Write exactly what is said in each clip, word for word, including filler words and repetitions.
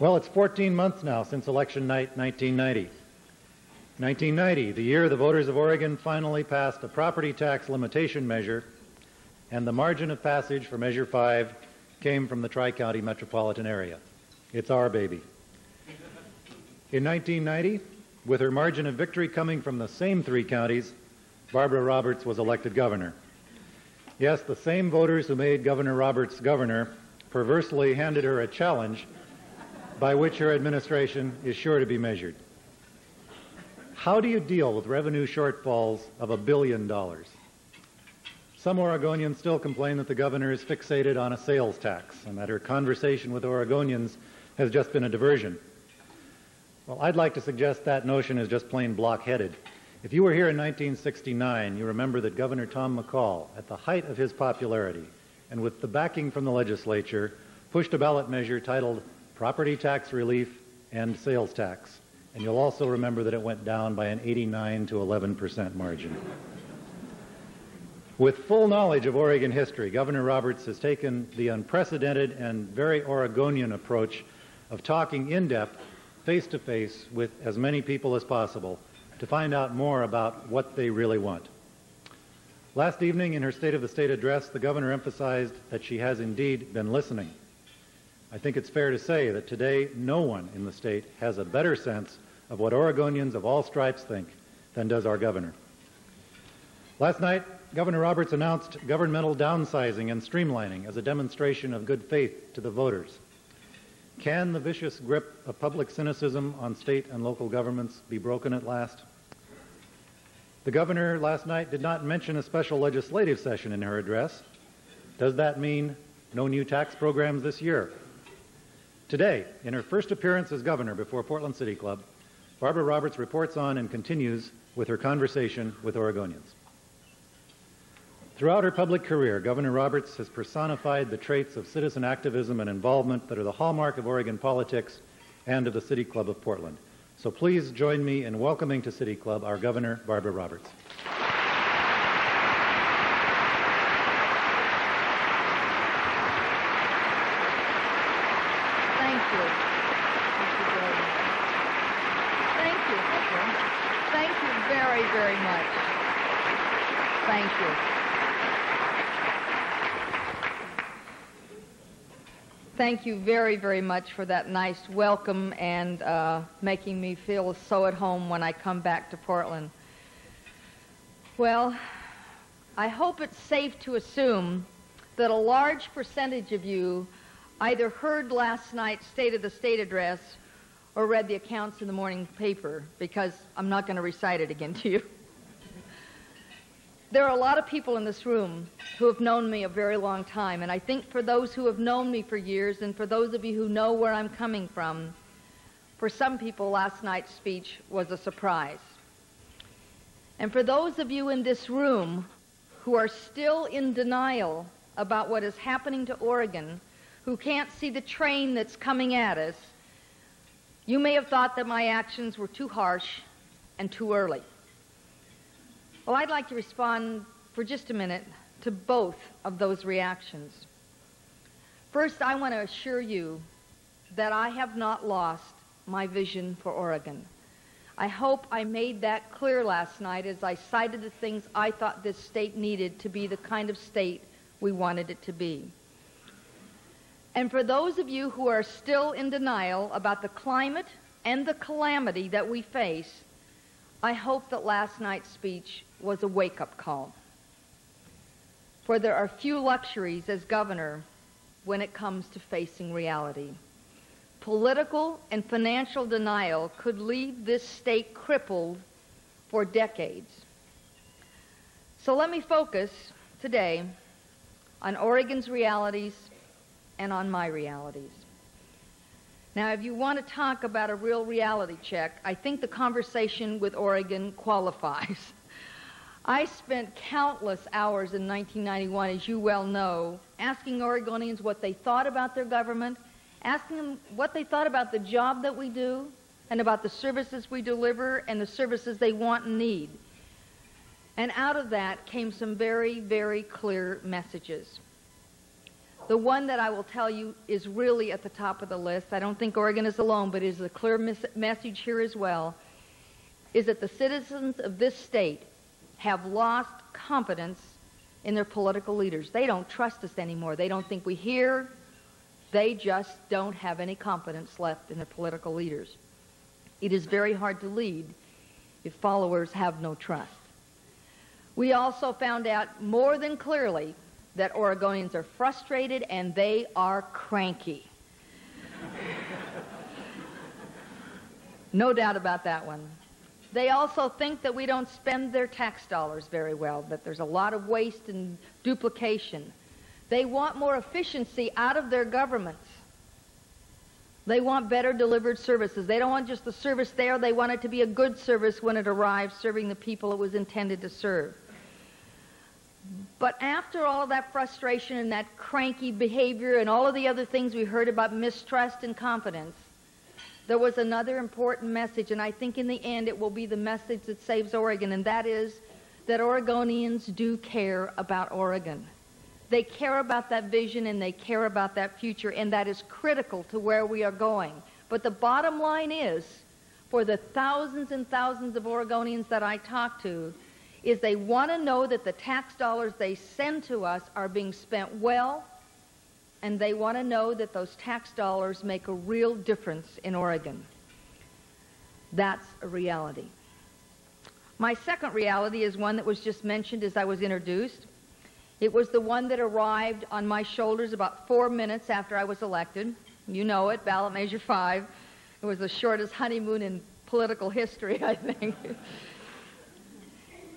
Well, it's fourteen months now since election night nineteen ninety. nineteen ninety, the year the voters of Oregon finally passed a property tax limitation measure, and the margin of passage for Measure five came from the Tri-County metropolitan area. It's our baby. In nineteen ninety, with her margin of victory coming from the same three counties, Barbara Roberts was elected governor. Yes, the same voters who made Governor Roberts governor perversely handed her a challenge by which her administration is sure to be measured. How do you deal with revenue shortfalls of a billion dollars? Some Oregonians still complain that the governor is fixated on a sales tax and that her conversation with Oregonians has just been a diversion. Well, I'd like to suggest that notion is just plain blockheaded. If you were here in nineteen sixty-nine, you remember that Governor Tom McCall, at the height of his popularity and with the backing from the legislature, pushed a ballot measure titled Property Tax Relief and Sales Tax. And you'll also remember that it went down by an eighty-nine to eleven percent margin. With full knowledge of Oregon history, Governor Roberts has taken the unprecedented and very Oregonian approach of talking in depth, face to face, with as many people as possible to find out more about what they really want. Last evening in her State of the State address, the governor emphasized that she has indeed been listening. I think it's fair to say that today no one in the state has a better sense of what Oregonians of all stripes think than does our governor. Last night, Governor Roberts announced governmental downsizing and streamlining as a demonstration of good faith to the voters. Can the vicious grip of public cynicism on state and local governments be broken at last? The governor last night did not mention a special legislative session in her address. Does that mean no new tax programs this year? Today, in her first appearance as governor before Portland City Club, Barbara Roberts reports on and continues with her conversation with Oregonians. Throughout her public career, Governor Roberts has personified the traits of citizen activism and involvement that are the hallmark of Oregon politics and of the City Club of Portland. So please join me in welcoming to City Club our Governor, Barbara Roberts. Thank you. Thank you, Thank you. Thank you very, very much. Thank you. Thank you very, very much for that nice welcome and uh, making me feel so at home when I come back to Portland. Well, I hope it's safe to assume that a large percentage of you either heard last night's State of the State address or read the accounts in the morning paper, because I'm not going to recite it again to you. There are a lot of people in this room who have known me a very long time, and I think for those who have known me for years and for those of you who know where I'm coming from, for some people last night's speech was a surprise. And for those of you in this room who are still in denial about what is happening to Oregon, who can't see the train that's coming at us, you may have thought that my actions were too harsh and too early. Well, I'd like to respond for just a minute to both of those reactions. First, I want to assure you that I have not lost my vision for Oregon. I hope I made that clear last night as I cited the things I thought this state needed to be the kind of state we wanted it to be. And for those of you who are still in denial about the climate and the calamity that we face, I hope that last night's speech was a wake-up call. For there are few luxuries as governor when it comes to facing reality. Political and financial denial could leave this state crippled for decades. So let me focus today on Oregon's realities and on my realities. Now, if you want to talk about a real reality check, I think the conversation with Oregon qualifies. I spent countless hours in nineteen ninety-one, as you well know, asking Oregonians what they thought about their government, asking them what they thought about the job that we do and about the services we deliver and the services they want and need. And out of that came some very, very clear messages. The one that I will tell you is really at the top of the list, I don't think Oregon is alone, but it is a clear mes- message here as well, is that the citizens of this state have lost confidence in their political leaders. They don't trust us anymore. They don't think we hear. They just don't have any confidence left in their political leaders. It is very hard to lead if followers have no trust. We also found out more than clearly that Oregonians are frustrated and they are cranky. No doubt about that one. They also think that we don't spend their tax dollars very well, that there's a lot of waste and duplication. They want more efficiency out of their governments. They want better delivered services. They don't want just the service there, they want it to be a good service when it arrives, serving the people it was intended to serve. But after all of that frustration and that cranky behavior and all of the other things we heard about mistrust and confidence, there was another important message, and I think in the end it will be the message that saves Oregon, and that is that Oregonians do care about Oregon. They care about that vision and they care about that future, and that is critical to where we are going. But the bottom line is, for the thousands and thousands of Oregonians that I talk to, is they want to know that the tax dollars they send to us are being spent well, and they want to know that those tax dollars make a real difference in Oregon. That's a reality. My second reality is one that was just mentioned as I was introduced. It was the one that arrived on my shoulders about four minutes after I was elected. You know it, Ballot Measure five. It was the shortest honeymoon in political history, I think.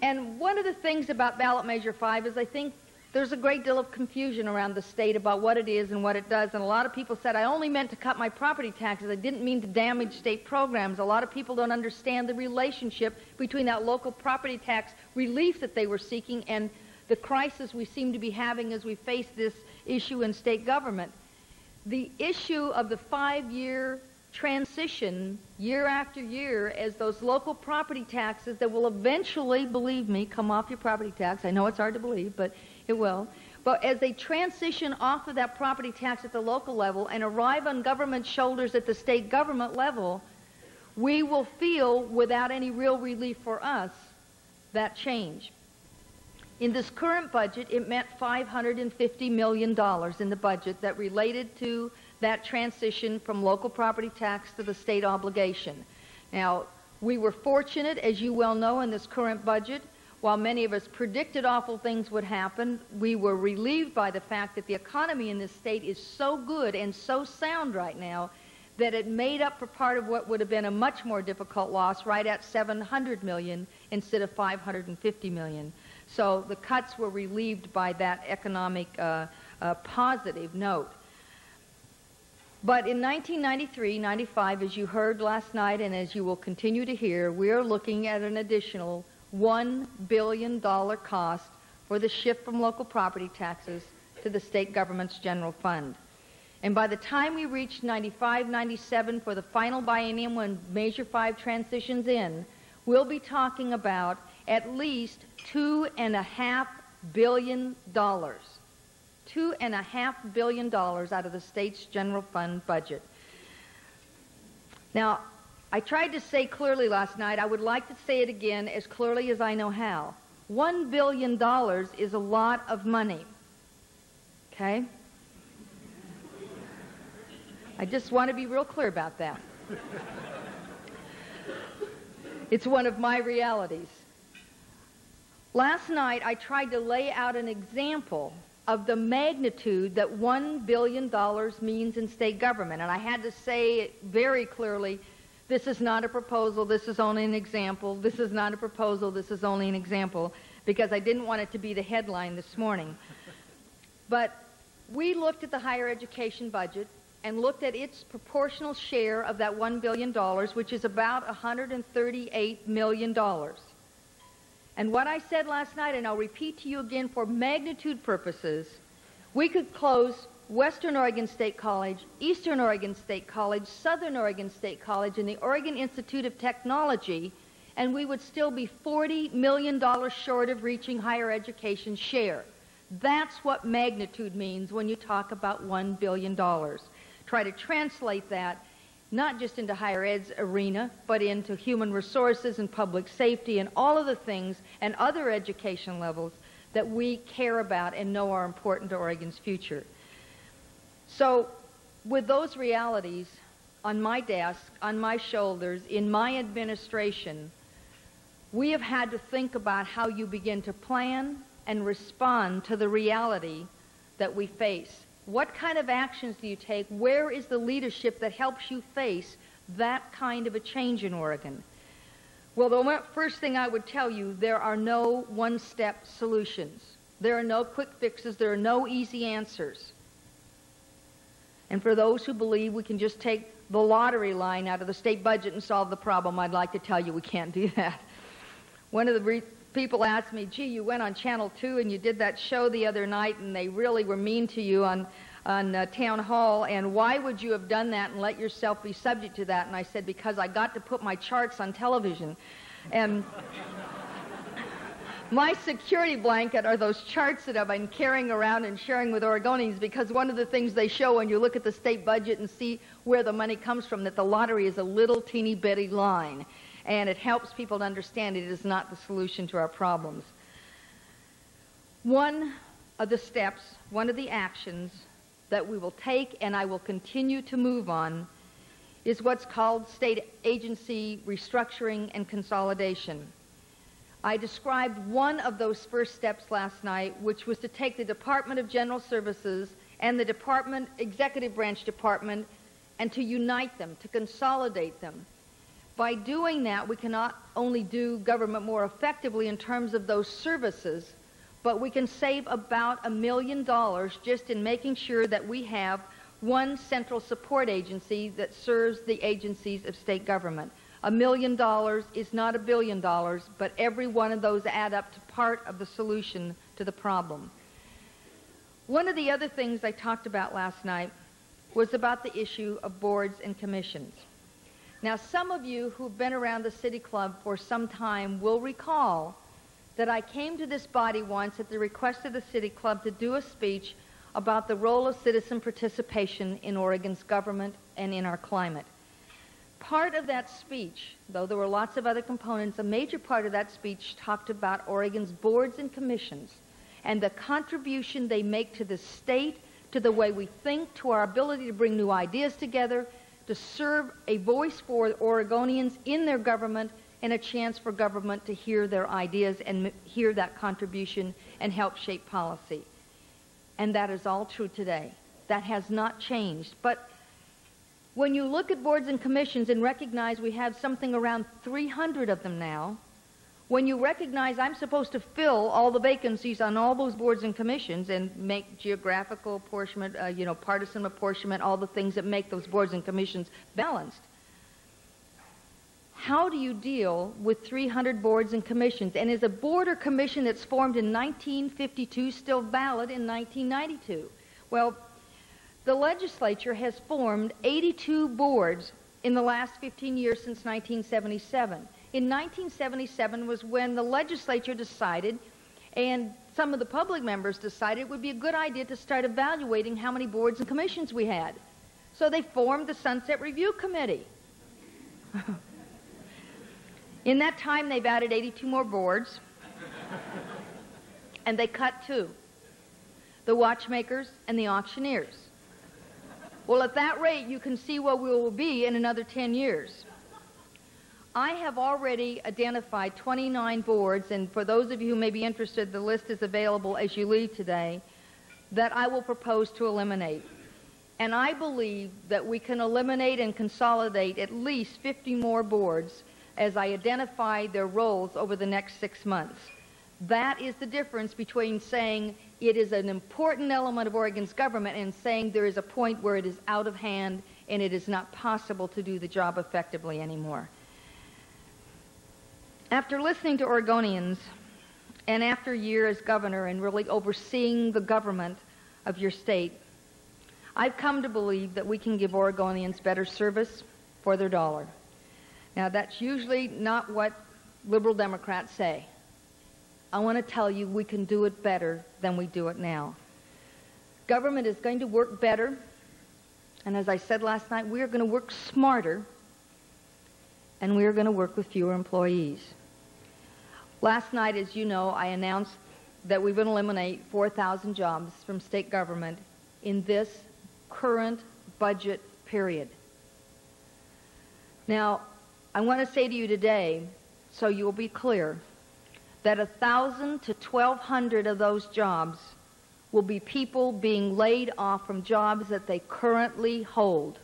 And one of the things about Ballot Measure five is I think there's a great deal of confusion around the state about what it is and what it does. And a lot of people said, I only meant to cut my property taxes. I didn't mean to damage state programs. A lot of people don't understand the relationship between that local property tax relief that they were seeking and the crisis we seem to be having as we face this issue in state government. The issue of the five-year transition year after year as those local property taxes that will eventually, believe me, come off your property tax. I know it's hard to believe, but it will. But as they transition off of that property tax at the local level and arrive on government shoulders at the state government level, we will feel, without any real relief for us, that change. In this current budget, it meant five hundred fifty million dollars in the budget that related to that transition from local property tax to the state obligation. Now, we were fortunate, as you well know, in this current budget. While many of us predicted awful things would happen, we were relieved by the fact that the economy in this state is so good and so sound right now that it made up for part of what would have been a much more difficult loss, right at seven hundred million dollars instead of five hundred fifty million dollars. So the cuts were relieved by that economic uh, uh, positive note. But in nineteen ninety-three ninety-five, as you heard last night and as you will continue to hear, we are looking at an additional one billion dollars cost for the shift from local property taxes to the state government's general fund. And by the time we reach ninety-five ninety-seven for the final biennium when Measure five transitions in, we'll be talking about at least two and a half billion dollars. Two and a half billion dollars out of the state's general fund budget. Now, I tried to say clearly last night, I would like to say it again as clearly as I know how. One billion dollars is a lot of money, okay? I just want to be real clear about that. It's one of my realities. Last night, I tried to lay out an example of the magnitude that one billion dollars means in state government. And I had to say very clearly, this is not a proposal, this is only an example, this is not a proposal, this is only an example, because I didn't want it to be the headline this morning. But we looked at the higher education budget and looked at its proportional share of that one billion dollars, which is about one hundred thirty-eight million dollars. And what I said last night, and I'll repeat to you again for magnitude purposes, we could close Western Oregon State College, Eastern Oregon State College, Southern Oregon State College, and the Oregon Institute of Technology, and we would still be forty million dollars short of reaching higher education share. That's what magnitude means when you talk about one billion dollars. Try to translate that not just into higher ed's arena, but into human resources and public safety and all of the things and other education levels that we care about and know are important to Oregon's future. So with those realities on my desk, on my shoulders, in my administration, we have had to think about how you begin to plan and respond to the reality that we face. What kind of actions do you take? Where is the leadership that helps you face that kind of a change in Oregon? Well, the first thing I would tell you, there are no one-step solutions. There are no quick fixes. There are no easy answers. And for those who believe we can just take the lottery line out of the state budget and solve the problem, I'd like to tell you we can't do that. One of the re people asked me, gee, you went on Channel two and you did that show the other night and they really were mean to you on, on uh, Town Hall, and why would you have done that and let yourself be subject to that? And I said, because I got to put my charts on television. And my security blanket are those charts that I've been carrying around and sharing with Oregonians, because one of the things they show when you look at the state budget and see where the money comes from, that the lottery is a little teeny bitty line. And it helps people to understand it is not the solution to our problems. One of the steps, one of the actions that we will take and I will continue to move on is what's called state agency restructuring and consolidation. I described one of those first steps last night, which was to take the Department of General Services and the Department, Executive Branch Department, and to unite them, to consolidate them. By doing that, we cannot only do government more effectively in terms of those services, but we can save about a million dollars just in making sure that we have one central support agency that serves the agencies of state government. A million dollars is not a billion dollars, but every one of those add up to part of the solution to the problem. One of the other things I talked about last night was about the issue of boards and commissions. Now, some of you who've been around the City Club for some time will recall that I came to this body once at the request of the City Club to do a speech about the role of citizen participation in Oregon's government and in our climate. Part of that speech, though there were lots of other components, a major part of that speech talked about Oregon's boards and commissions and the contribution they make to the state, to the way we think, to our ability to bring new ideas together, to serve a voice for Oregonians in their government and a chance for government to hear their ideas and hear that contribution and help shape policy. And that is all true today. That has not changed. But when you look at boards and commissions and recognize we have something around three hundred of them now, when you recognize I'm supposed to fill all the vacancies on all those boards and commissions and make geographical apportionment, uh, you know, partisan apportionment, all the things that make those boards and commissions balanced. How do you deal with three hundred boards and commissions? And is a board or commission that's formed in nineteen fifty-two still valid in nineteen ninety-two? Well, the legislature has formed eighty-two boards in the last fifteen years since nineteen seventy-seven. In nineteen seventy-seven was when the legislature decided, and some of the public members decided, it would be a good idea to start evaluating how many boards and commissions we had. So they formed the Sunset Review Committee. In that time, they've added eighty-two more boards, and they cut two, the watchmakers and the auctioneers. Well, at that rate, you can see where we will be in another ten years. I have already identified twenty-nine boards, and for those of you who may be interested, the list is available as you leave today, that I will propose to eliminate. And I believe that we can eliminate and consolidate at least fifty more boards as I identify their roles over the next six months. That is the difference between saying it is an important element of Oregon's government and saying there is a point where it is out of hand and it is not possible to do the job effectively anymore. After listening to Oregonians, and after a year as governor and really overseeing the government of your state, I've come to believe that we can give Oregonians better service for their dollar. Now, that's usually not what liberal Democrats say. I want to tell you we can do it better than we do it now. Government is going to work better, and as I said last night, we are going to work smarter, and we are going to work with fewer employees. Last night, as you know, I announced that we would eliminate four thousand jobs from state government in this current budget period. Now, I want to say to you today, so you will be clear, that one thousand to twelve hundred of those jobs will be people being laid off from jobs that they currently hold.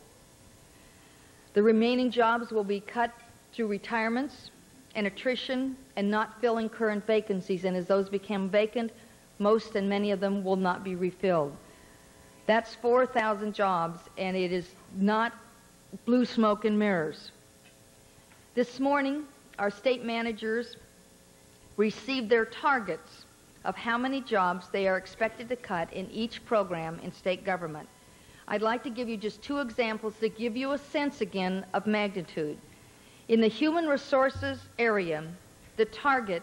The remaining jobs will be cut through retirements and attrition and not filling current vacancies, and as those become vacant, most and many of them will not be refilled. That's four thousand jobs, and it is not blue smoke and mirrors. This morning, our state managers received their targets of how many jobs they are expected to cut in each program in state government. I'd like to give you just two examples to give you a sense again of magnitude. In the human resources area, the target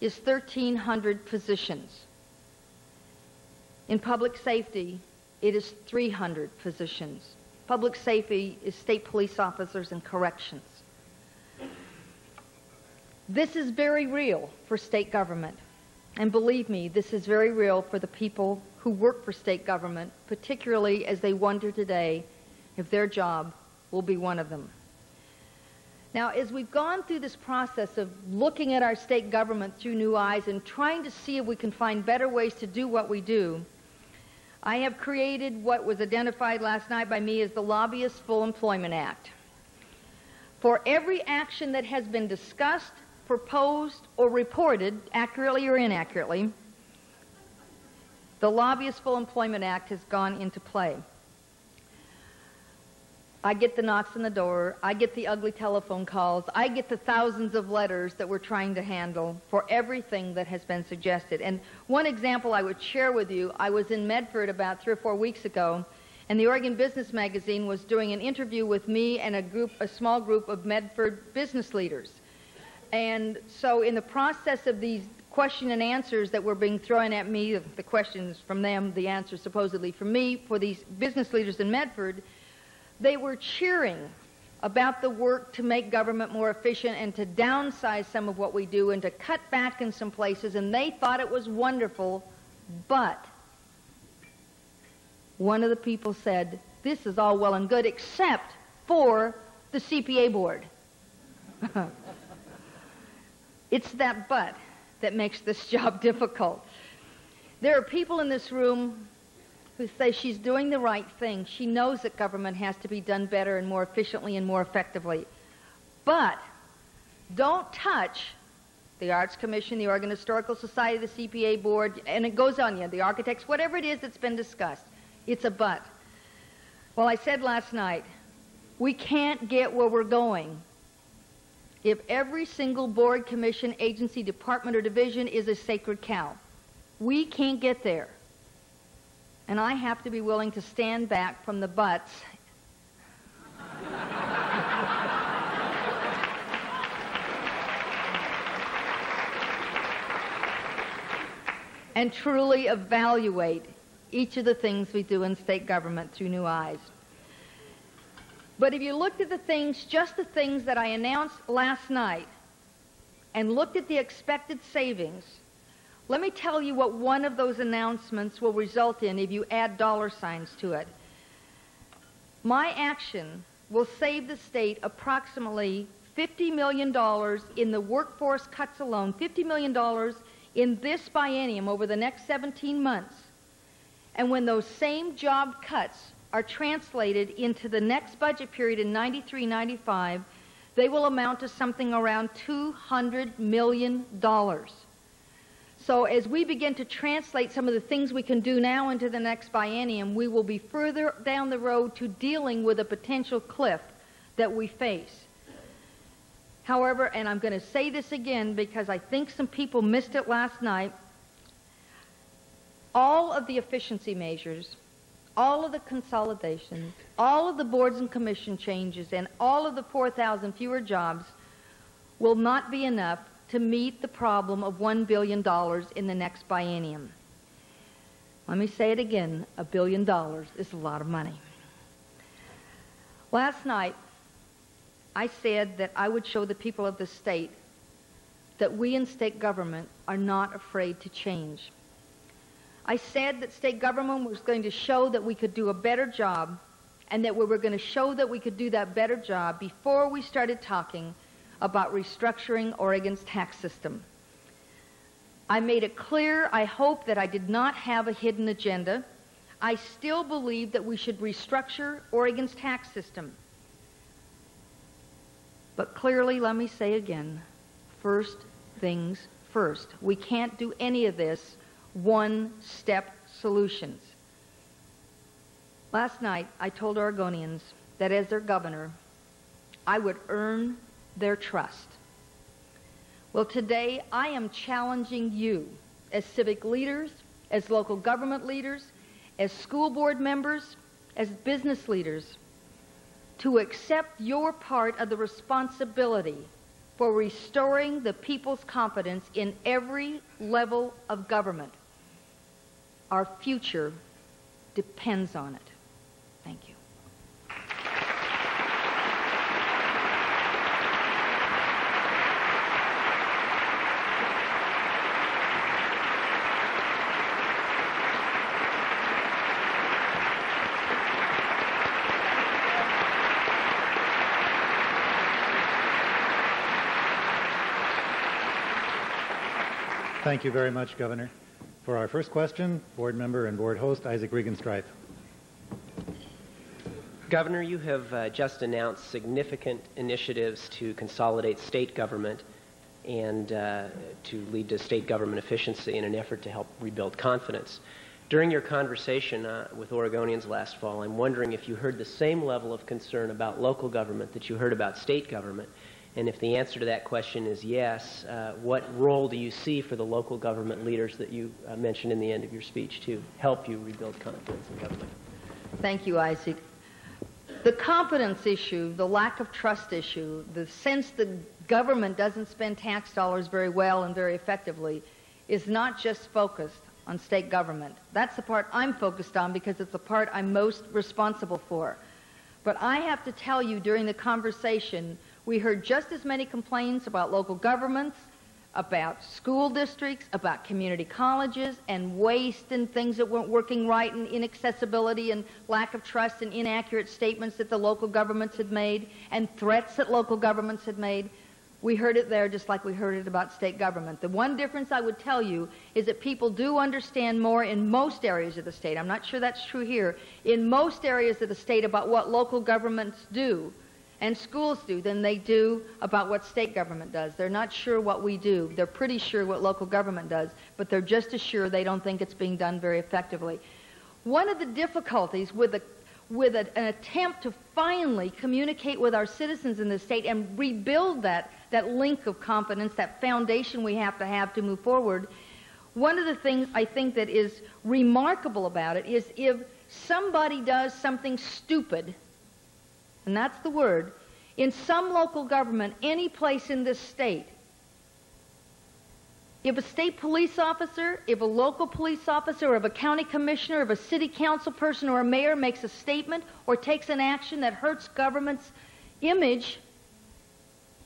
is thirteen hundred positions. In public safety, it is three hundred positions. Public safety is state police officers and corrections. This is very real for state government. And believe me, this is very real for the people who work for state government, particularly as they wonder today if their job will be one of them. Now, as we've gone through this process of looking at our state government through new eyes and trying to see if we can find better ways to do what we do, I have created what was identified last night by me as the Lobbyist Full Employment Act. For every action that has been discussed, proposed, or reported, accurately or inaccurately, the Lobbyist Full Employment Act has gone into play. I get the knocks on the door, I get the ugly telephone calls, I get the thousands of letters that we're trying to handle for everything that has been suggested. And one example I would share with you, I was in Medford about three or four weeks ago, and the Oregon Business Magazine was doing an interview with me and a group, a small group of Medford business leaders. And so in the process of these question and answers that were being thrown at me, the questions from them, the answers supposedly from me, for these business leaders in Medford, they were cheering about the work to make government more efficient and to downsize some of what we do and to cut back in some places, and they thought it was wonderful, but one of the people said, "This is all well and good except for the C P A board." It's that but that makes this job difficult. There are people in this room who say she's doing the right thing. She knows that government has to be done better and more efficiently and more effectively. But don't touch the Arts Commission, the Oregon Historical Society, the C P A board, and it goes on, yeah, the architects, whatever it is that's been discussed. It's a but. Well, I said last night, we can't get where we're going if every single board, commission, agency, department, or division is a sacred cow. We can't get there. And I have to be willing to stand back from the butts. And truly evaluate each of the things we do in state government through new eyes. But if you looked at the things, just the things that I announced last night, and looked at the expected savings, let me tell you what one of those announcements will result in if you add dollar signs to it. My action will save the state approximately fifty million dollars in the workforce cuts alone, fifty million dollars in this biennium over the next seventeen months. And when those same job cuts are translated into the next budget period in ninety-three ninety-five, they will amount to something around two hundred million dollars. So as we begin to translate some of the things we can do now into the next biennium, we will be further down the road to dealing with a potential cliff that we face. However, and I'm going to say this again because I think some people missed it last night, all of the efficiency measures, all of the consolidations, all of the boards and commission changes, and all of the four thousand fewer jobs will not be enough to meet the problem of one billion dollars in the next biennium. Let me say it again, a billion dollars is a lot of money. Last night, I said that I would show the people of the state that we in state government are not afraid to change. I said that state government was going to show that we could do a better job, and that we were going to show that we could do that better job before we started talking about restructuring Oregon's tax system. I made it clear, I hope, that I did not have a hidden agenda. I still believe that we should restructure Oregon's tax system. But clearly, let me say again, first things first. We can't do any of this one-step solutions. Last night, I told Oregonians that as their governor, I would earn their trust. Well, today, I am challenging you as civic leaders, as local government leaders, as school board members, as business leaders, to accept your part of the responsibility for restoring the people's confidence in every level of government. Our future depends on it. Thank you. Thank you very much, Governor. For our first question, board member and board host Isaac Regenstripe. Governor, you have uh, just announced significant initiatives to consolidate state government and uh, to lead to state government efficiency in an effort to help rebuild confidence. During your conversation uh, with Oregonians last fall, I'm wondering if you heard the same level of concern about local government that you heard about state government. And if the answer to that question is yes, uh, what role do you see for the local government leaders that you uh, mentioned in the end of your speech to help you rebuild confidence in government? Thank you, Isaac. The confidence issue, the lack of trust issue, the sense that government doesn't spend tax dollars very well and very effectively is not just focused on state government. That's the part I'm focused on because it's the part I'm most responsible for. But I have to tell you, during the conversation, we heard just as many complaints about local governments, about school districts, about community colleges, and waste and things that weren't working right, and inaccessibility and lack of trust and inaccurate statements that the local governments had made, and threats that local governments had made. We heard it there just like we heard it about state government. The one difference I would tell you is that people do understand more in most areas of the state. I'm not sure that's true here. In most areas of the state about what local governments do and schools do than they do about what state government does. They're not sure what we do. They're pretty sure what local government does, but they're just as sure they don't think it's being done very effectively. One of the difficulties with, a, with a, an attempt to finally communicate with our citizens in the state and rebuild that, that link of confidence, that foundation we have to have to move forward, one of the things I think that is remarkable about it is if somebody does something stupid, and that's the word, in some local government, any place in this state, if a state police officer, if a local police officer, or if a county commissioner, if a city council person or a mayor makes a statement or takes an action that hurts government's image,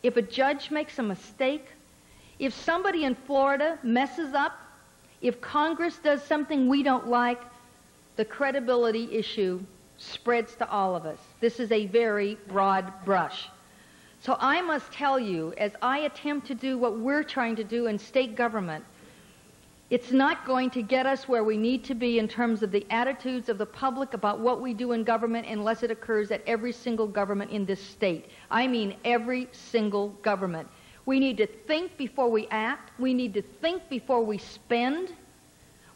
if a judge makes a mistake, if somebody in Florida messes up, if Congress does something we don't like, the credibility issue spreads to all of us. This is a very broad brush. So I must tell you, as I attempt to do what we're trying to do in state government, it's not going to get us where we need to be in terms of the attitudes of the public about what we do in government unless it occurs at every single government in this state. I mean every single government. We need to think before we act. We need to think before we spend.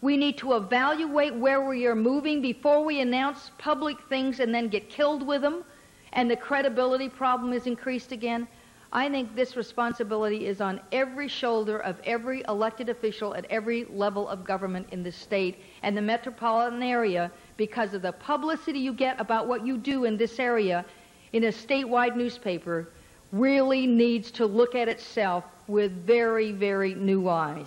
We need to evaluate where we are moving before we announce public things and then get killed with them, and the credibility problem is increased again. I think this responsibility is on every shoulder of every elected official at every level of government in this state and the metropolitan area, because of the publicity you get about what you do in this area in a statewide newspaper. really needs to look at itself with very, very new eyes.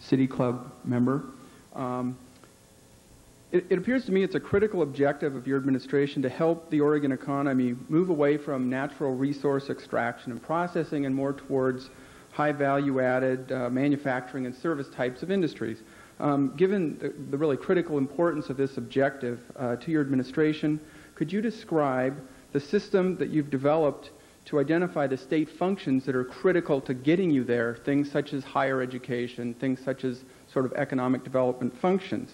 City Club member. Um, it, it appears to me it's a critical objective of your administration to help the Oregon economy move away from natural resource extraction and processing and more towards high value-added uh, manufacturing and service types of industries. Um, given the, the really critical importance of this objective uh, to your administration, could you describe the system that you've developed to identify the state functions that are critical to getting you there, things such as higher education, things such as sort of economic development functions?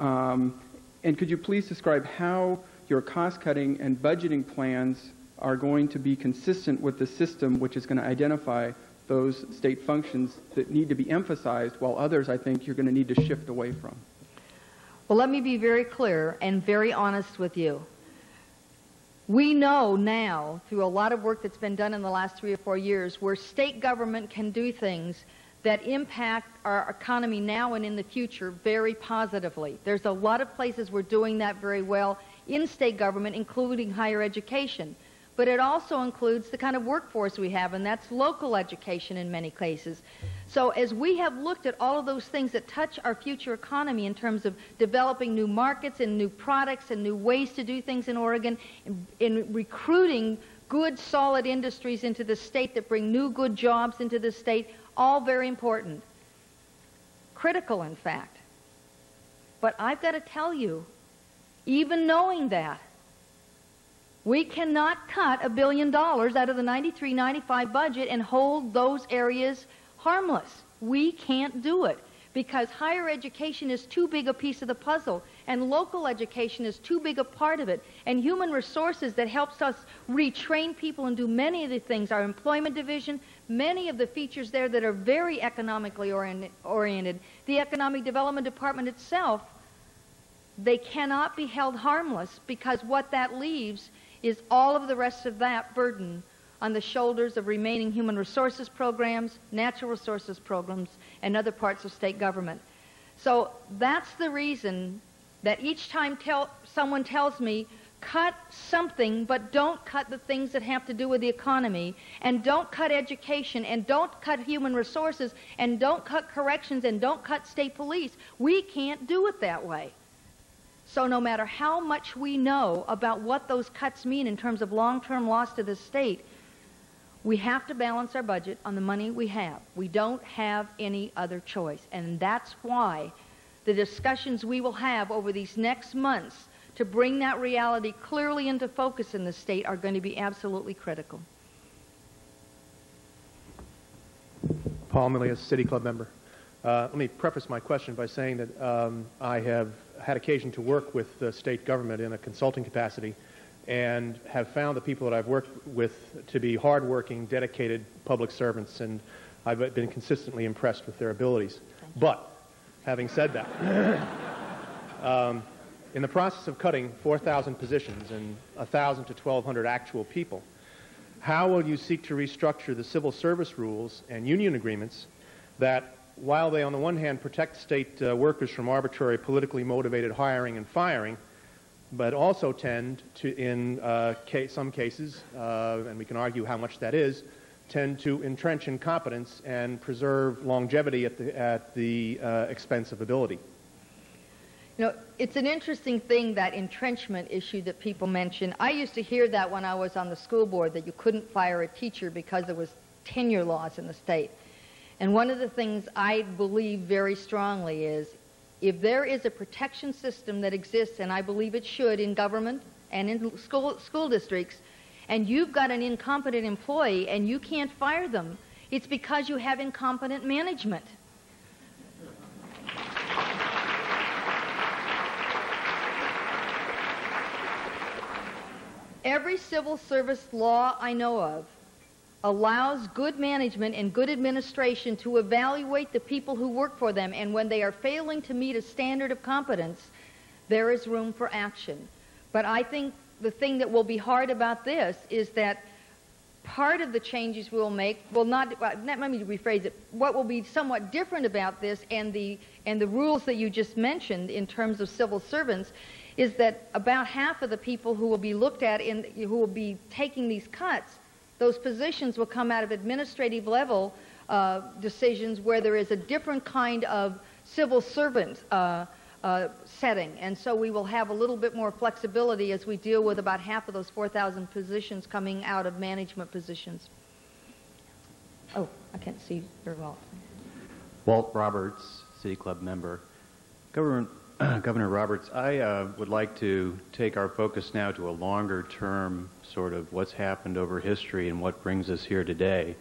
Um, and could you please describe how your cost-cutting and budgeting plans are going to be consistent with the system which is going to identify those state functions that need to be emphasized, while others I think you're going to need to shift away from? Well, let me be very clear and very honest with you. We know now, through a lot of work that's been done in the last three or four years, where state government can do things that impact our economy now and in the future very positively. There's a lot of places we're doing that very well in state government, including higher education. But it also includes the kind of workforce we have, and that's local education in many cases. So as we have looked at all of those things that touch our future economy in terms of developing new markets and new products and new ways to do things in Oregon, in, in recruiting good, solid industries into the state that bring new, good jobs into the state, all very important. Critical, in fact. But I've got to tell you, even knowing that, we cannot cut a billion dollars out of the ninety-three ninety-five budget and hold those areas harmless. We can't do it, because higher education is too big a piece of the puzzle, and local education is too big a part of it, and human resources that helps us retrain people and do many of the things, our employment division, many of the features there that are very economically oriented, the Economic Development Department itself, they cannot be held harmless, because what that leaves is all of the rest of that burden on the shoulders of remaining human resources programs, natural resources programs, and other parts of state government. So that's the reason that each time tell, someone tells me, cut something, but don't cut the things that have to do with the economy, and don't cut education, and don't cut human resources, and don't cut corrections, and don't cut state police. We can't do it that way. So no matter how much we know about what those cuts mean in terms of long-term loss to the state, we have to balance our budget on the money we have. We don't have any other choice. And that's why the discussions we will have over these next months to bring that reality clearly into focus in the state are going to be absolutely critical. Paul Milius, City Club member. Uh, let me preface my question by saying that um, I have had occasion to work with the state government in a consulting capacity, and have found the people that I've worked with to be hardworking, dedicated public servants, and I've been consistently impressed with their abilities. But, having said that, um, in the process of cutting four thousand positions and one thousand to twelve hundred actual people, how will you seek to restructure the civil service rules and union agreements that, while they on the one hand protect state uh, workers from arbitrary politically motivated hiring and firing, but also tend to, in uh, ca some cases, uh, and we can argue how much that is, tend to entrench incompetence and preserve longevity at the, at the uh, expense of ability? You know, it's an interesting thing, that entrenchment issue that people mention. I used to hear that when I was on the school board, that you couldn't fire a teacher because there was tenure laws in the state. And one of the things I believe very strongly is, if there is a protection system that exists, and I believe it should in government and in school, school districts, and you've got an incompetent employee and you can't fire them, it's because you have incompetent management. Every civil service law I know of allows good management and good administration to evaluate the people who work for them, and when they are failing to meet a standard of competence, there is room for action. But I think the thing that will be hard about this is that part of the changes we'll make will not, well, let me rephrase it, what will be somewhat different about this and the, and the rules that you just mentioned in terms of civil servants is that about half of the people who will be looked at and who will be taking these cuts, those positions will come out of administrative level uh, decisions where there is a different kind of civil servant uh, uh, setting. And so we will have a little bit more flexibility as we deal with about half of those four thousand positions coming out of management positions. Oh, I can't see very well. Walt Roberts, City Club member. Government, Governor Roberts, I uh, would like to take our focus now to a longer-term sort of what's happened over history and what brings us here today.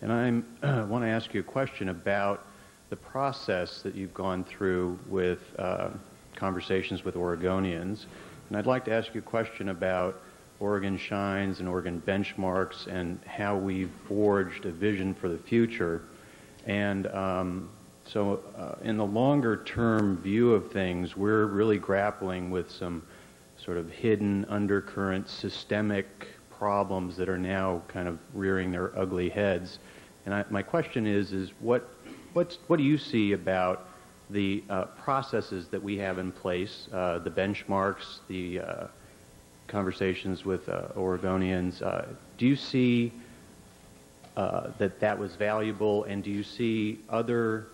And I uh, want to ask you a question about the process that you've gone through with uh, conversations with Oregonians. And I'd like to ask you a question about Oregon Shines and Oregon Benchmarks and how we've forged a vision for the future. And um, So uh, in the longer-term view of things, we're really grappling with some sort of hidden undercurrent systemic problems that are now kind of rearing their ugly heads. And I, my question is, is what, what's, what do you see about the uh, processes that we have in place, uh, the benchmarks, the uh, conversations with uh, Oregonians? Uh, do you see uh, that that was valuable, and do you see other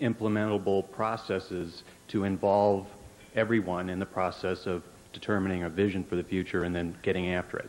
implementable processes to involve everyone in the process of determining a vision for the future and then getting after it?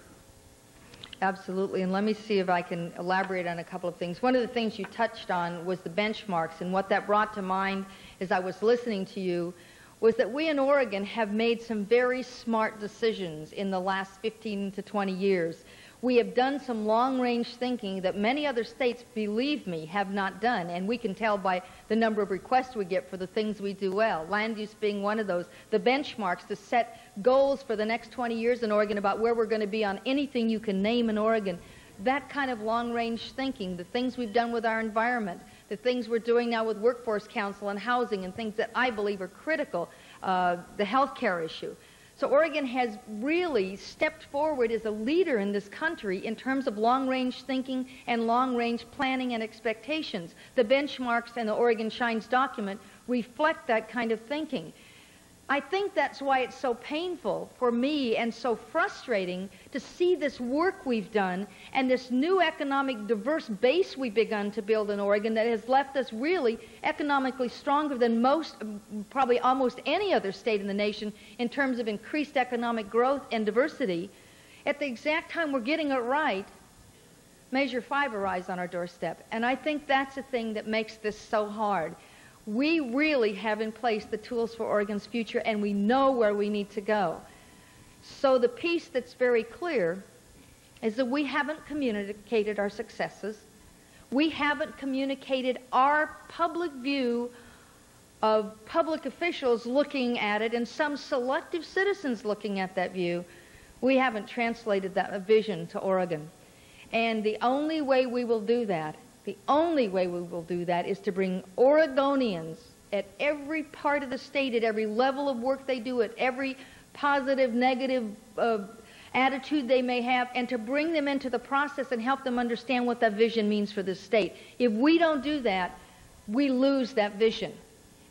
Absolutely, and let me see if I can elaborate on a couple of things. One of the things you touched on was the benchmarks, and what that brought to mind as I was listening to you was that we in Oregon have made some very smart decisions in the last fifteen to twenty years. We have done some long-range thinking that many other states, believe me, have not done, and we can tell by the number of requests we get for the things we do well, land use being one of those, the benchmarks to set goals for the next twenty years in Oregon about where we're going to be on anything you can name in Oregon. That kind of long-range thinking, the things we've done with our environment, the things we're doing now with workforce council and housing and things that I believe are critical, uh, the health care issue. So Oregon has really stepped forward as a leader in this country in terms of long-range thinking and long-range planning and expectations. The benchmarks and the Oregon Shines document reflect that kind of thinking. I think that's why it's so painful for me and so frustrating to see this work we've done and this new economic diverse base we've begun to build in Oregon that has left us really economically stronger than most, probably almost any other state in the nation in terms of increased economic growth and diversity. At the exact time we're getting it right, Measure five arrives on our doorstep. And I think that's the thing that makes this so hard. We really have in place the tools for Oregon's future, and we know where we need to go. So the piece that's very clear is that we haven't communicated our successes. We haven't communicated our public view of public officials looking at it and some selective citizens looking at that view. We haven't translated that vision to Oregon. And the only way we will do that The only way we will do that is to bring Oregonians at every part of the state, at every level of work they do, at every positive, negative uh, attitude they may have, and to bring them into the process and help them understand what that vision means for the state. If we don't do that, we lose that vision.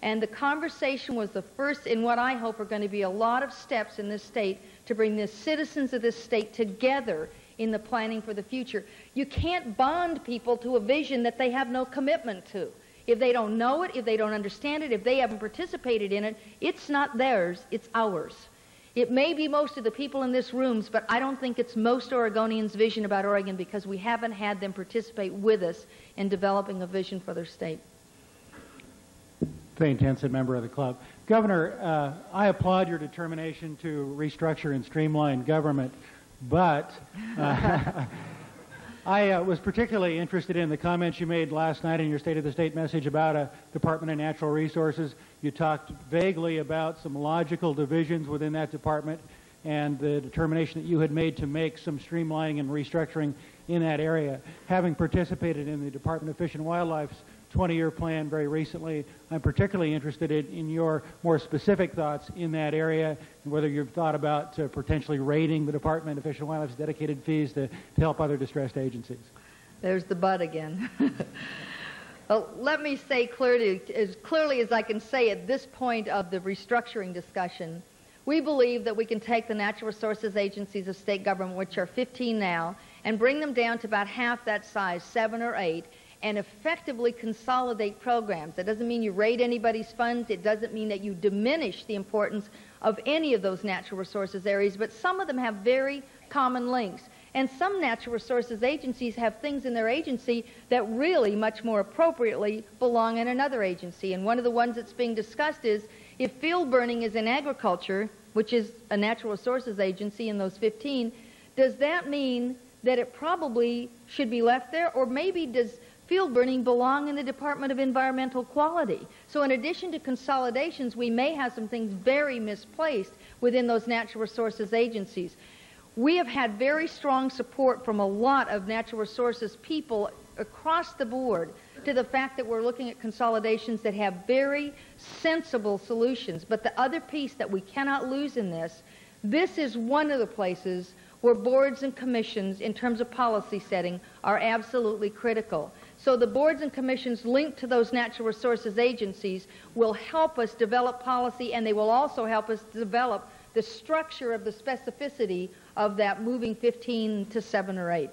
And the conversation was the first in what I hope are going to be a lot of steps in this state to bring the citizens of this state together in the planning for the future. You can't bond people to a vision that they have no commitment to. If they don't know it, if they don't understand it, if they haven't participated in it, it's not theirs, it's ours. It may be most of the people in this room, but I don't think it's most Oregonians' vision about Oregon because we haven't had them participate with us in developing a vision for their state. Thane Tensett, member of the club. Governor, uh, I applaud your determination to restructure and streamline government. But uh, I uh, was particularly interested in the comments you made last night in your State of the State message about a Department of Natural Resources. You talked vaguely about some logical divisions within that department and the determination that you had made to make some streamlining and restructuring in that area. Having participated in the Department of Fish and Wildlife's twenty-year plan very recently. I'm particularly interested in, in your more specific thoughts in that area, and whether you've thought about uh, potentially raiding the Department of Fish and Wildlife's dedicated fees to, to help other distressed agencies. There's the but again. Well, let me say clearly, as clearly as I can say at this point of the restructuring discussion, we believe that we can take the natural resources agencies of state government, which are fifteen now, and bring them down to about half that size, seven or eight, and effectively consolidate programs. That doesn't mean you raid anybody's funds. It doesn't mean that you diminish the importance of any of those natural resources areas, but some of them have very common links. And some natural resources agencies have things in their agency that really much more appropriately belong in another agency. And one of the ones that's being discussed is if field burning is in agriculture, which is a natural resources agency in those fifteen, does that mean that it probably should be left there? Or maybe does field burning belong in the Department of Environmental Quality? So in addition to consolidations, we may have some things very misplaced within those natural resources agencies. We have had very strong support from a lot of natural resources people across the board to the fact that we're looking at consolidations that have very sensible solutions. But the other piece that we cannot lose in this, this is one of the places where boards and commissions in terms of policy setting are absolutely critical. So the boards and commissions linked to those natural resources agencies will help us develop policy, and they will also help us develop the structure of the specificity of that moving fifteen to seven or eight.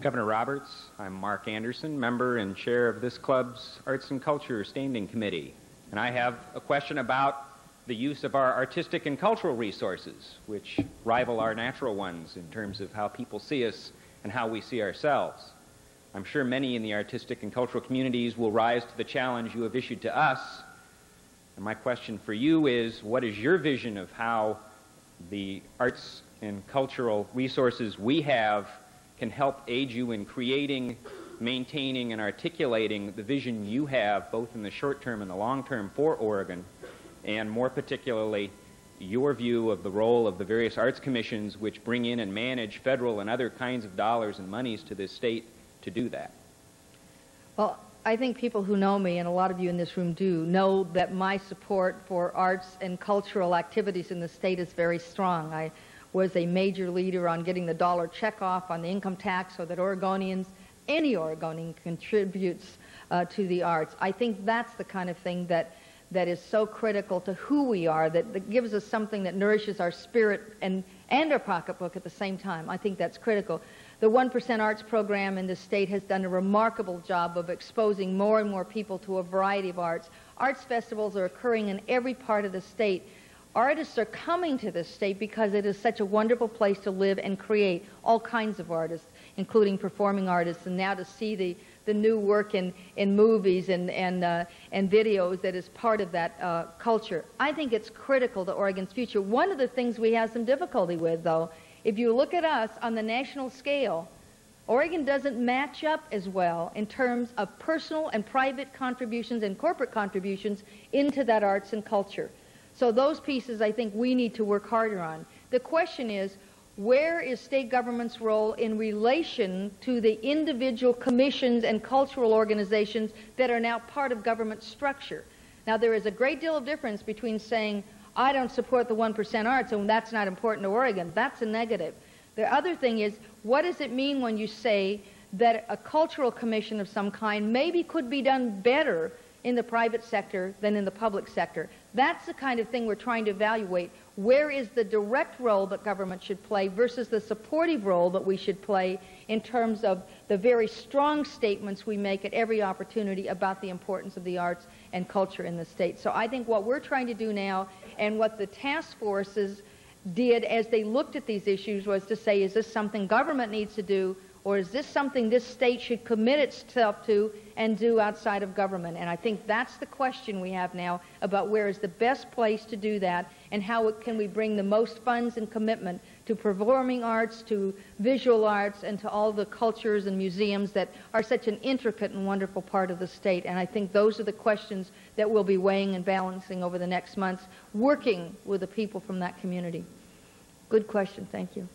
Governor Roberts, I'm Mark Anderson, member and chair of this club's Arts and Culture Standing Committee. And I have a question about the use of our artistic and cultural resources, which rival our natural ones in terms of how people see us and how we see ourselves. I'm sure many in the artistic and cultural communities will rise to the challenge you have issued to us. And my question for you is, what is your vision of how the arts and cultural resources we have can help aid you in creating, maintaining, and articulating the vision you have, both in the short term and the long term for Oregon? And more particularly, your view of the role of the various arts commissions which bring in and manage federal and other kinds of dollars and monies to this state to do that. Well, I think people who know me, and a lot of you in this room do, know that my support for arts and cultural activities in the state is very strong. I was a major leader on getting the dollar check off on the income tax so that Oregonians, any Oregonian, contributes uh, to the arts. I think that's the kind of thing that that is so critical to who we are, that, that gives us something that nourishes our spirit and, and our pocketbook at the same time. I think that's critical. The one percent Arts program in the state has done a remarkable job of exposing more and more people to a variety of arts. Arts festivals are occurring in every part of the state. Artists are coming to this state because it is such a wonderful place to live and create, all kinds of artists, including performing artists, and now to see the the new work in, in movies and, and, uh, and videos that is part of that uh, culture. I think it's critical to Oregon's future. One of the things we have some difficulty with, though, if you look at us on the national scale, Oregon doesn't match up as well in terms of personal and private contributions and corporate contributions into that arts and culture. So those pieces I think we need to work harder on. The question is, where is state government's role in relation to the individual commissions and cultural organizations that are now part of government structure? Now, there is a great deal of difference between saying, I don't support the one percent arts, and that's not important to Oregon. That's a negative. The other thing is, what does it mean when you say that a cultural commission of some kind maybe could be done better in the private sector than in the public sector? That's the kind of thing we're trying to evaluate. Where is the direct role that government should play versus the supportive role that we should play in terms of the very strong statements we make at every opportunity about the importance of the arts and culture in the state? So I think what we're trying to do now, and what the task forces did as they looked at these issues, was to say, is this something government needs to do, or is this something this state should commit itself to and do outside of government? And I think that's the question we have now about where is the best place to do that, and how can we bring the most funds and commitment to performing arts, to visual arts, and to all the cultures and museums that are such an intricate and wonderful part of the state. And I think those are the questions that we'll be weighing and balancing over the next months, working with the people from that community. Good question. Thank you.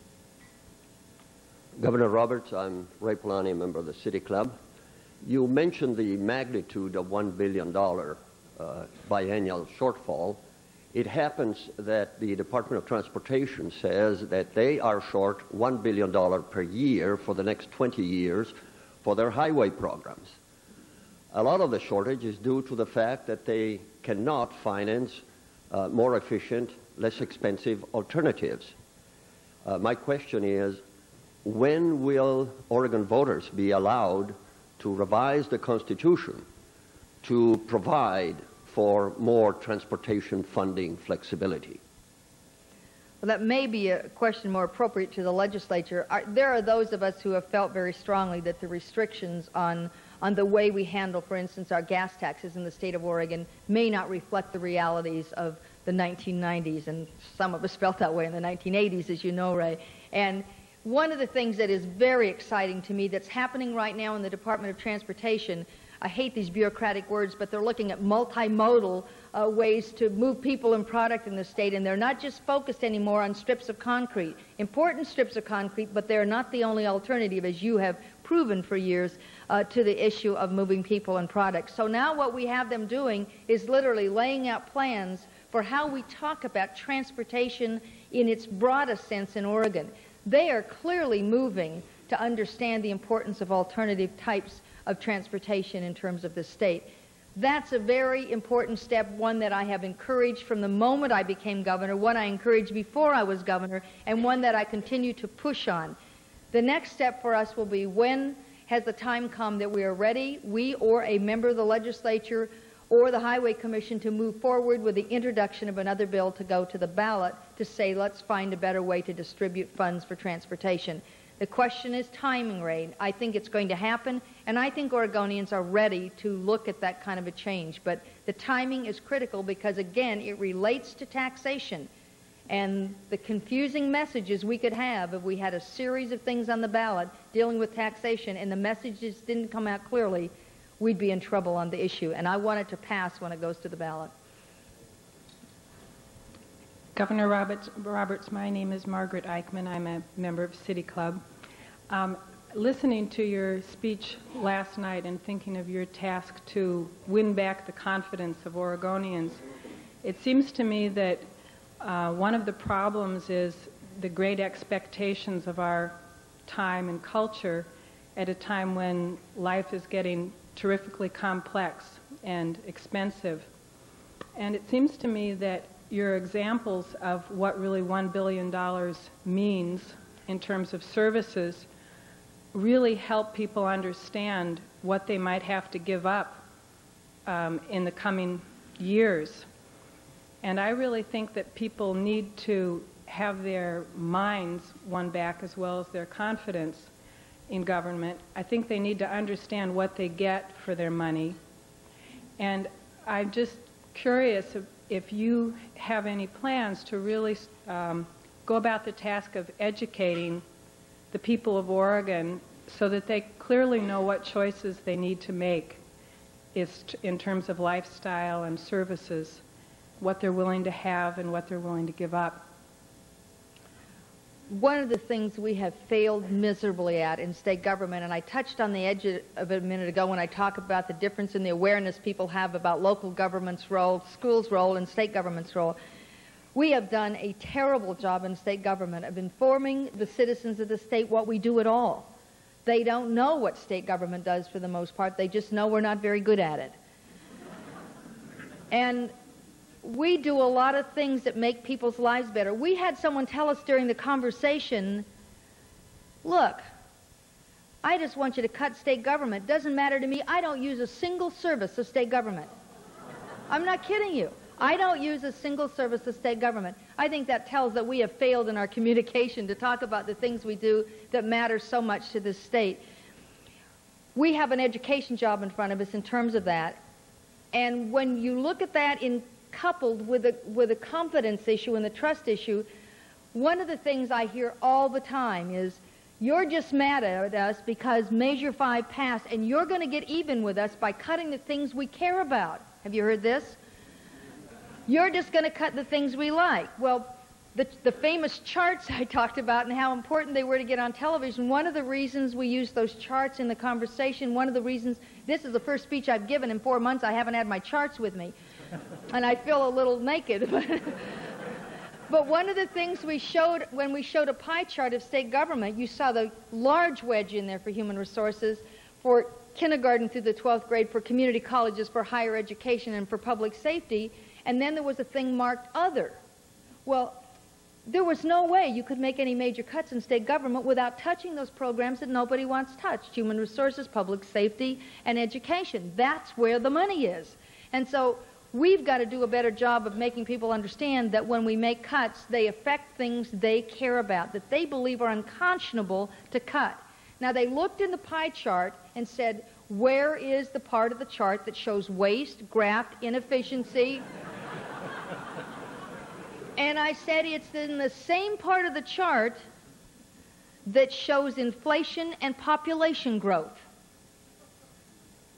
Governor Roberts, I'm Ray Polani, a member of the City Club. you mentioned the magnitude of one billion dollars uh, biennial shortfall. It happens that the Department of Transportation says that they are short one billion dollars per year for the next twenty years for their highway programs. A lot of the shortage is due to the fact that they cannot finance uh, more efficient, less expensive alternatives. Uh, my question is, when will Oregon voters be allowed to revise the Constitution to provide for more transportation funding flexibility? Well, that may be a question more appropriate to the legislature. Are, there are those of us who have felt very strongly that the restrictions on, on the way we handle, for instance, our gas taxes in the state of Oregon may not reflect the realities of the nineteen nineties, and some of us felt that way in the nineteen eighties, as you know, Ray. And one of the things that is very exciting to me that's happening right now in the Department of Transportation, I hate these bureaucratic words, but they're looking at multimodal uh, ways to move people and product in the state, and they're not just focused anymore on strips of concrete, important strips of concrete, but they're not the only alternative, as you have proven for years, uh, to the issue of moving people and products. So now what we have them doing is literally laying out plans for how we talk about transportation in its broadest sense in Oregon. They are clearly moving to understand the importance of alternative types of transportation in terms of the state. That's a very important step, one that I have encouraged from the moment I became governor, one I encouraged before I was governor, and one that I continue to push on. The next step for us will be, when has the time come that we are ready, we or a member of the legislature or the Highway Commission, to move forward with the introduction of another bill to go to the ballot to say, let's find a better way to distribute funds for transportation. The question is timing, Ray. I think it's going to happen, and I think Oregonians are ready to look at that kind of a change. But the timing is critical because, again, it relates to taxation and the confusing messages we could have if we had a series of things on the ballot dealing with taxation and the messages didn't come out clearly. We'd be in trouble on the issue, and I want it to pass when it goes to the ballot. Governor Roberts, Roberts my name is Margaret Eichmann. I'm a member of City Club. Um, listening to your speech last night and thinking of your task to win back the confidence of Oregonians, it seems to me that uh, one of the problems is the great expectations of our time and culture at a time when life is getting terrifically complex and expensive. And it seems to me that your examples of what really one billion dollars means in terms of services really help people understand what they might have to give up um, in the coming years. And I really think that people need to have their minds won back as well as their confidence in government. I think they need to understand what they get for their money. And I'm just curious if, if you have any plans to really um, go about the task of educating the people of Oregon so that they clearly know what choices they need to make is t in terms of lifestyle and services, what they're willing to have and what they're willing to give up. One of the things we have failed miserably at in state government, and I touched on the edge of it a minute ago when I talk about the difference in the awareness people have about local government's role, schools' role, and state government's role. We have done a terrible job in state government of informing the citizens of the state what we do at all. They don't know what state government does for the most part. They just know we're not very good at it. And we do a lot of things that make people's lives better. We had someone tell us during the conversation, look, I just want you to cut state government. Doesn't matter to me. I don't use a single service of state government. I'm not kidding you. I don't use a single service of state government. I think that tells that we have failed in our communication to talk about the things we do that matter so much to this state. We have an education job in front of us in terms of that. And when you look at that in coupled with a, with a confidence issue and the trust issue, one of the things I hear all the time is, you're just mad at us because Measure five passed, and you're going to get even with us by cutting the things we care about. Have you heard this? You're just going to cut the things we like. Well, The, the famous charts I talked about and how important they were to get on television, one of the reasons we use those charts in the conversation, one of the reasons, this is the first speech I've given in four months, I haven't had my charts with me, and I feel a little naked. But one of the things we showed, when we showed a pie chart of state government, you saw the large wedge in there for human resources, for kindergarten through the twelfth grade, for community colleges, for higher education, and for public safety, and then there was a thing marked other. Well, there was no way you could make any major cuts in state government without touching those programs that nobody wants touched, human resources, public safety, and education. That's where the money is. And so we've got to do a better job of making people understand that when we make cuts, they affect things they care about, that they believe are unconscionable to cut. Now, they looked in the pie chart and said, where is the part of the chart that shows waste, graft, inefficiency? And I said, it's in the same part of the chart that shows inflation and population growth.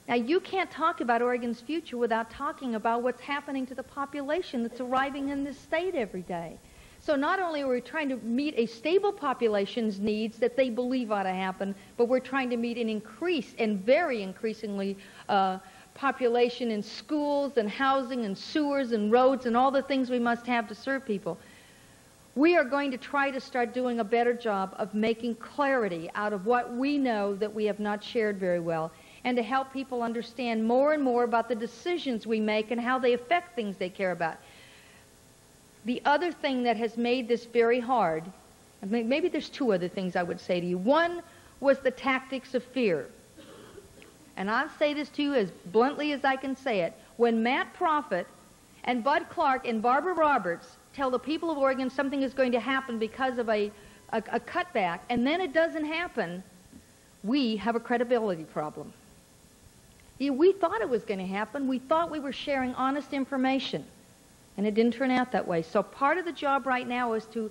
Now, you can't talk about Oregon's future without talking about what's happening to the population that's arriving in this state every day. So not only are we trying to meet a stable population's needs that they believe ought to happen, but we're trying to meet an increase, and very increasingly, uh, population in schools and housing and sewers and roads and all the things we must have to serve people. We are going to try to start doing a better job of making clarity out of what we know that we have not shared very well, and to help people understand more and more about the decisions we make and how they affect things they care about. The other thing that has made this very hard, maybe there's two other things I would say to you. One was the tactics of fear. And I'll say this to you as bluntly as I can say it. When Matt Prophet and Bud Clark and Barbara Roberts tell the people of Oregon something is going to happen because of a, a, a cutback, and then it doesn't happen, we have a credibility problem. We thought it was going to happen. We thought we were sharing honest information, and it didn't turn out that way. So part of the job right now is to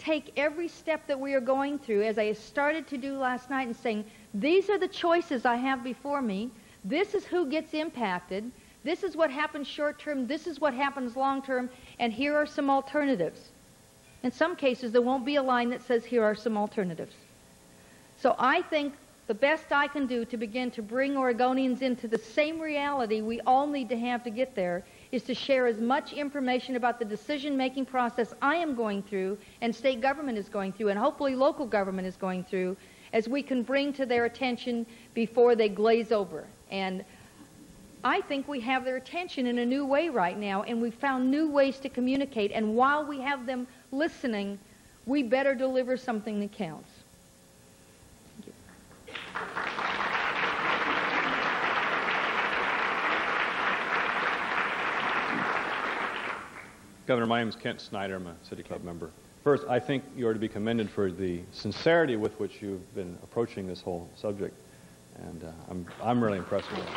take every step that we are going through, as I started to do last night, and saying, these are the choices I have before me. This is who gets impacted. This is what happens short term. This is what happens long term. And here are some alternatives. In some cases, there won't be a line that says, here are some alternatives. So I think the best I can do to begin to bring Oregonians into the same reality we all need to have to get there is to share as much information about the decision-making process I am going through and state government is going through and hopefully local government is going through as we can bring to their attention before they glaze over. And I think we have their attention in a new way right now, and we've found new ways to communicate. And while we have them listening, we better deliver something that counts. Thank you. Governor, my name is Kent Snyder. I'm a City Club member. First, I think you are to be commended for the sincerity with which you've been approaching this whole subject, and uh, I'm, I'm really impressed with that.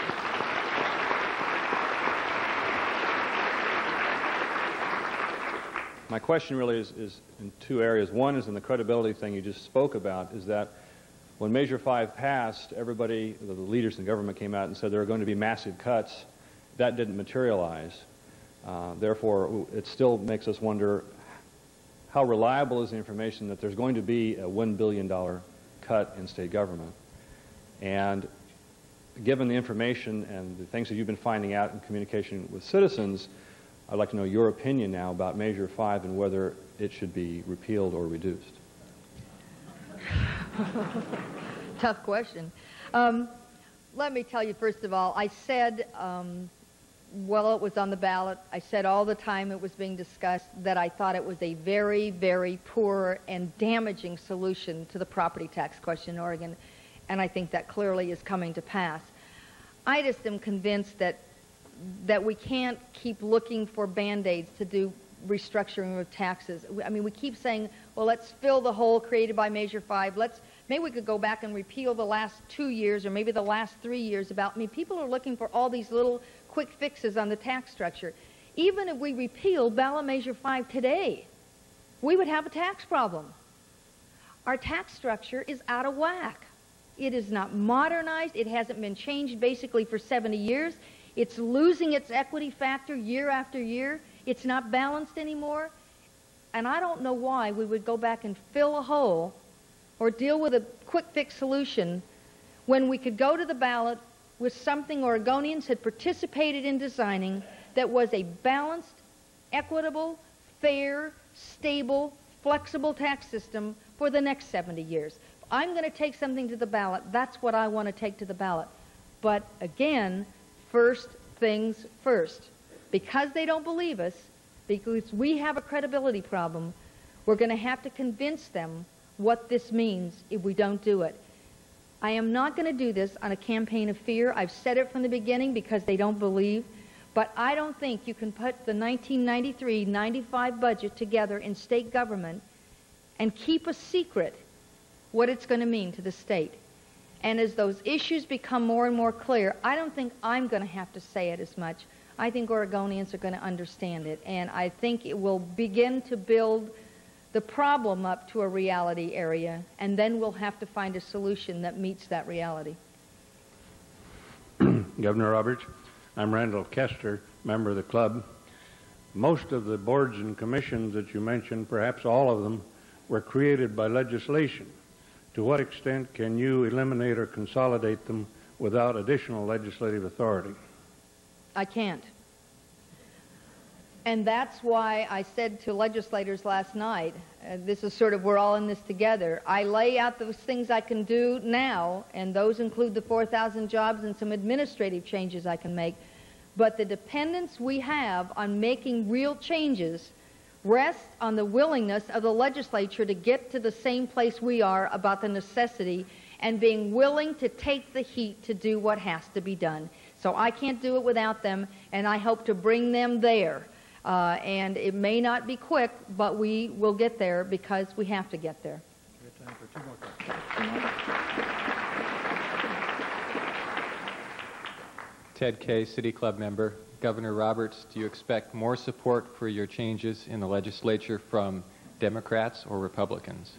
My question really is, is in two areas. One is in the credibility thing you just spoke about, is that when Measure five passed, everybody, the leaders in the government came out and said there are going to be massive cuts. That didn't materialize. Uh, therefore, it still makes us wonder, how reliable is the information that there's going to be a one billion dollar cut in state government? And given the information and the things that you've been finding out in communication with citizens, I'd like to know your opinion now about Measure five and whether it should be repealed or reduced. Tough question. Um, let me tell you, first of all, I said, um, well, it was on the ballot. I said all the time it was being discussed that I thought it was a very, very poor and damaging solution to the property tax question in Oregon, and I think that clearly is coming to pass. I just am convinced that that we can't keep looking for Band-Aids to do restructuring of taxes. I mean, we keep saying, well, let's fill the hole created by Measure five. Let's, maybe we could go back and repeal the last two years or maybe the last three years about, I mean, people are looking for all these little quick fixes on the tax structure. Even if we repealed Ballot Measure five today, we would have a tax problem. Our tax structure is out of whack. It is not modernized. It hasn't been changed basically for seventy years. It's losing its equity factor year after year. It's not balanced anymore. and I don't know why we would go back and fill a hole or deal with a quick fix solution when we could go to the ballot with something Oregonians had participated in designing that was a balanced, equitable, fair, stable, flexible tax system for the next seventy years. If I'm going to take something to the ballot, that's what I want to take to the ballot. But again, first things first. Because they don't believe us, because we have a credibility problem, we're going to have to convince them what this means if we don't do it. I am not going to do this on a campaign of fear. I've said it from the beginning because they don't believe. But I don't think you can put the nineteen ninety-three ninety-five budget together in state government and keep a secret what it's going to mean to the state. And as those issues become more and more clear, I don't think I'm going to have to say it as much. I think Oregonians are going to understand it. And I think it will begin to build the problem up to a reality area, and then we'll have to find a solution that meets that reality. Governor Roberts, I'm Randall Kester, member of the club. Most of the boards and commissions that you mentioned, perhaps all of them, were created by legislation. To what extent can you eliminate or consolidate them without additional legislative authority? I can't. And that's why I said to legislators last night, uh, this is sort of, we're all in this together. I lay out those things I can do now, and those include the four thousand jobs and some administrative changes I can make. But the dependence we have on making real changes rests on the willingness of the legislature to get to the same place we are about the necessity and being willing to take the heat to do what has to be done. So I can't do it without them, and I hope to bring them there. Uh, and it may not be quick, but we will get there because we have to get there. We have time for two more questions. Ted K, City Club member. Governor Roberts, do you expect more support for your changes in the legislature from Democrats or Republicans?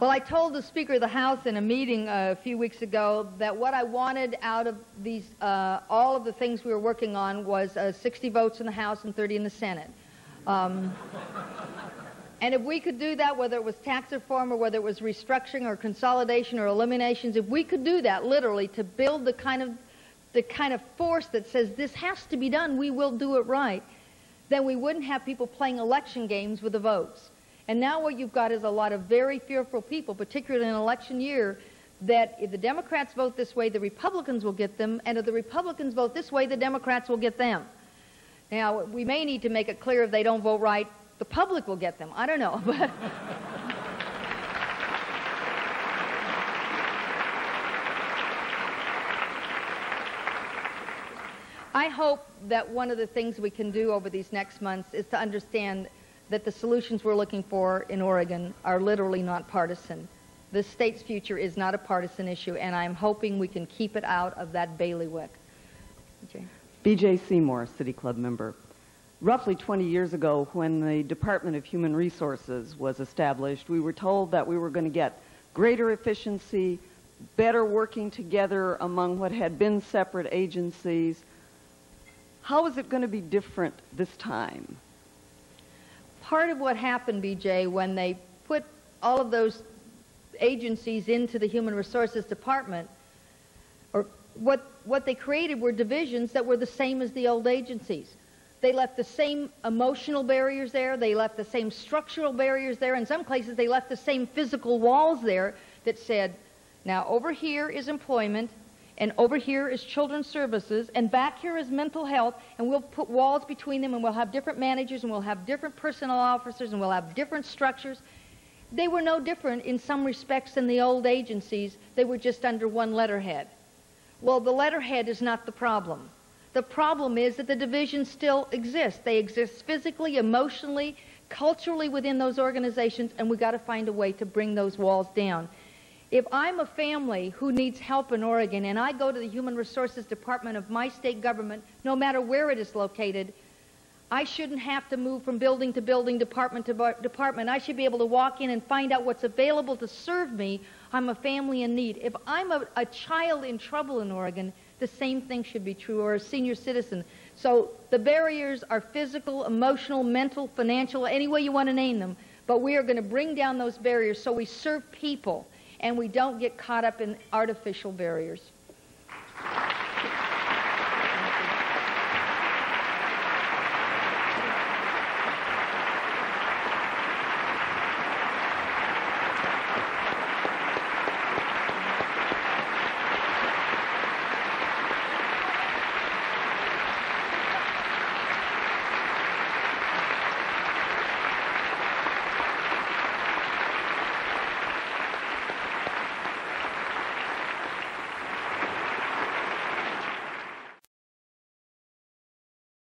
Well, I told the Speaker of the House in a meeting uh, a few weeks ago that what I wanted out of these, uh, all of the things we were working on was uh, sixty votes in the House and thirty in the Senate. Um, and if we could do that, whether it was tax reform or whether it was restructuring or consolidation or eliminations, if we could do that literally to build the kind of, the kind of force that says this has to be done, we will do it right, then we wouldn't have people playing election games with the votes. And now what you've got is a lot of very fearful people, particularly in an election year, that if the Democrats vote this way, the Republicans will get them, and if the Republicans vote this way, the Democrats will get them. Now, we may need to make it clear if they don't vote right, the public will get them. I don't know. But I hope that one of the things we can do over these next months is to understand that the solutions we're looking for in Oregon are literally not partisan. The state's future is not a partisan issue, and I'm hoping we can keep it out of that bailiwick. B J. B J Seymour, City Club member. Roughly twenty years ago, when the Department of Human Resources was established, we were told that we were going to get greater efficiency, better working together among what had been separate agencies. How is it going to be different this time? Part of what happened, B J, when they put all of those agencies into the Human Resources Department, or what, what they created were divisions that were the same as the old agencies. They left the same emotional barriers there, they left the same structural barriers there, in some places they left the same physical walls there that said, now over here is employment, and over here is children's services, and back here is mental health, and we'll put walls between them, and we'll have different managers, and we'll have different personnel officers, and we'll have different structures. They were no different in some respects than the old agencies. They were just under one letterhead. Well, the letterhead is not the problem. The problem is that the divisions still exist. They exist physically, emotionally, culturally within those organizations, and we've got to find a way to bring those walls down. If I'm a family who needs help in Oregon and I go to the Human Resources Department of my state government, no matter where it is located, I shouldn't have to move from building to building, department to department. I should be able to walk in and find out what's available to serve me. I'm a family in need. If I'm a, a child in trouble in Oregon, the same thing should be true, or a senior citizen. So the barriers are physical, emotional, mental, financial, any way you want to name them. But we are going to bring down those barriers so we serve people and we don't get caught up in artificial barriers.